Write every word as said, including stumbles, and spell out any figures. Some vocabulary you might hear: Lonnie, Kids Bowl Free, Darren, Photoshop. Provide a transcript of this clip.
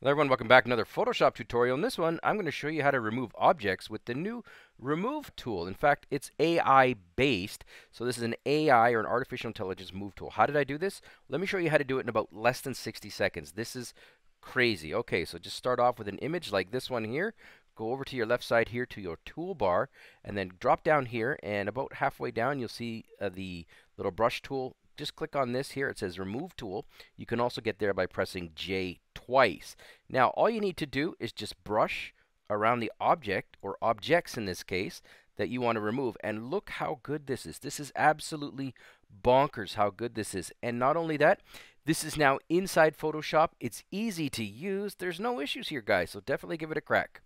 Hello everyone, welcome back to another Photoshop tutorial. In this one, I'm going to show you how to remove objects with the new Remove tool. In fact, it's A I based, so this is an A I or an artificial intelligence move tool. How did I do this? Let me show you how to do it in about less than sixty seconds. This is crazy. Okay, so just start off with an image like this one here. Go over to your left side here to your toolbar, and then drop down here, and about halfway down, you'll see uh, the little brush tool. Just click on this here. It says Remove tool. You can also get there by pressing J twice. Now all you need to do is just brush around the object, or objects in this case, that you want to remove, and look how good this is. This is absolutely bonkers how good this is. And not only that, this is now inside Photoshop. It's easy to use. There's no issues here, guys, so definitely give it a crack.